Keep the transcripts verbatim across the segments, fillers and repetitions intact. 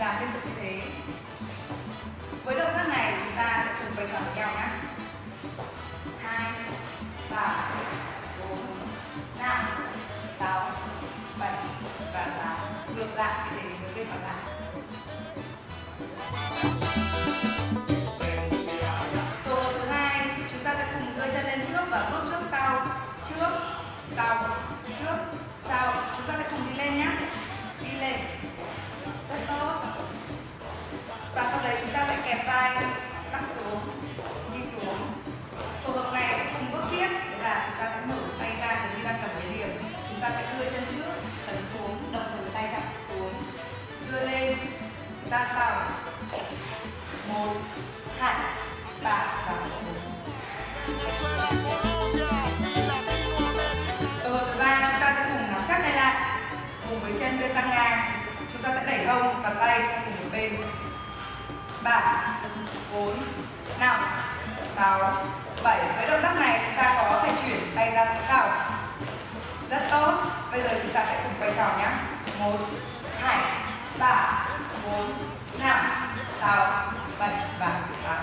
làm liên tục như thế. Với động tác này chúng ta sẽ cùng quay tròn với nhau nhé. hai, ba, bốn, năm, sáu, bảy và tám. Ngược lại để hướng lên mặt lại. Tổ hợp thứ hai, chúng ta sẽ cùng đưa chân lên trước và bước trước sau, trước sau, trước sau. Chúng ta sẽ cùng đi lên nhé. Đi lên. Rất tốt. Và sau đấy chúng ta sẽ kẹp vai lắc xuống, đi xuống. Tổ hợp này sẽ cùng bước tiếp là chúng ta sẽ mở tay ra để đi ra tầm mấy điểm. Chúng ta sẽ đưa chân trước, tấn xuống, đồng thời tay chạm xuống, đưa lên, ra sau, một, hai, ba và bốn. Tổ hợp thứ ba, chúng ta sẽ cùng nắm chắc tay lại, cùng với chân đưa sang ngang, chúng ta sẽ đẩy hông và tay sang cùng một bên. ba, bốn, năm, sáu, bảy. Với động tác này chúng ta có thể chuyển tay ra sau. Rất tốt. Bây giờ chúng ta sẽ cùng quay tròn nhé. một, hai, ba, bốn, năm, sáu, bảy và tám.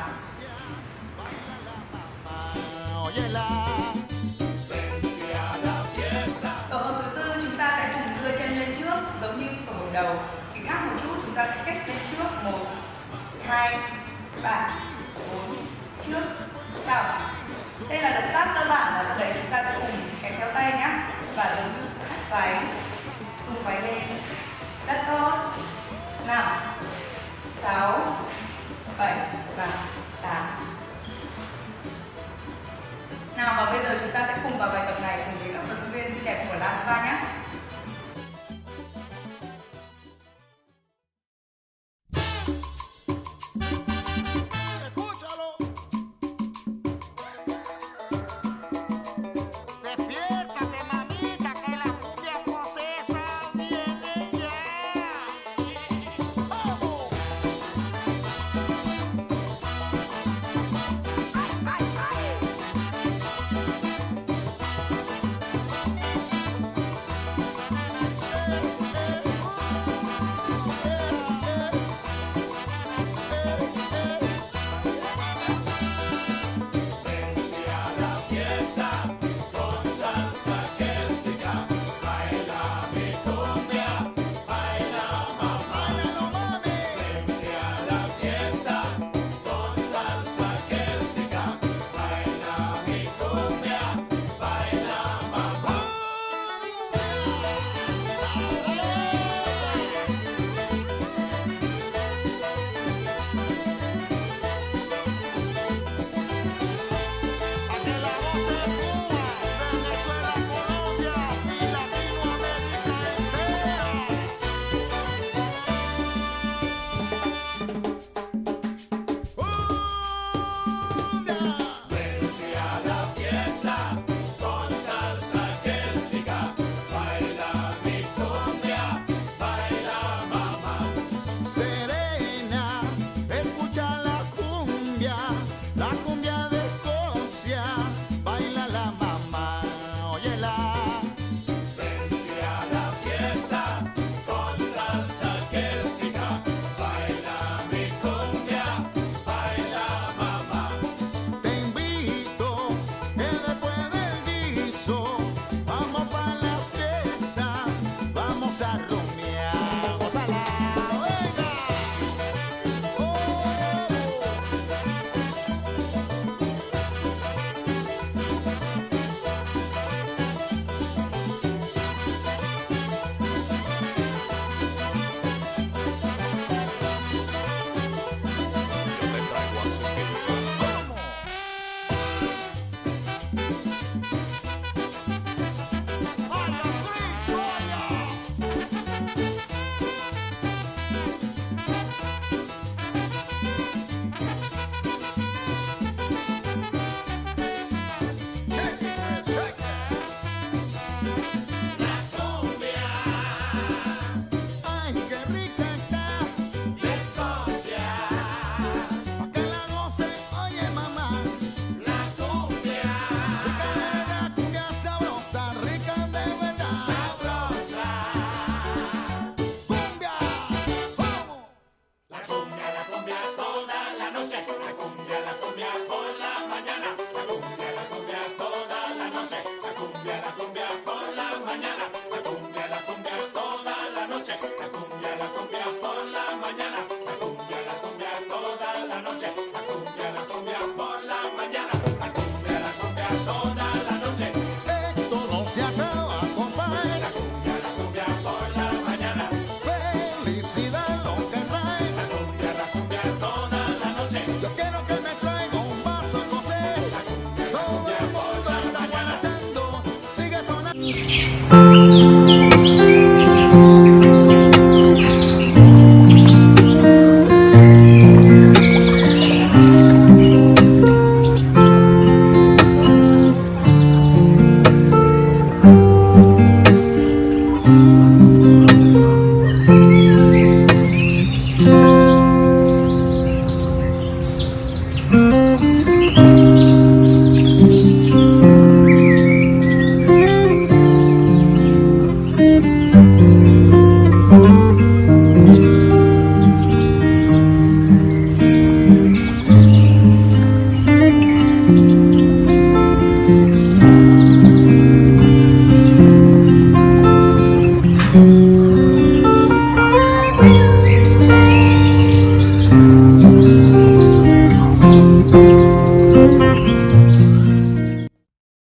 Tổ hợp thứ tư, chúng ta sẽ cùng đưa chân lên trước giống như tổ hợp đầu. Chỉ khác một chút, chúng ta sẽ check lên trước. một, hai, ba, bốn, trước, sau. Đây là động tác cơ bản và sau đấy chúng ta sẽ cùng kẹp theo tay nhé. Và giống như thắt váy, tung váy lên. Rất tốt. năm, sáu, bảy và tám. Nào, và bây giờ chúng ta sẽ cùng vào bài tập này cùng với các vận động viên đẹp của Lazada nhé. Hãy subscribe cho kênh Ghiền Mì Gõ để không bỏ lỡ những video hấp dẫn.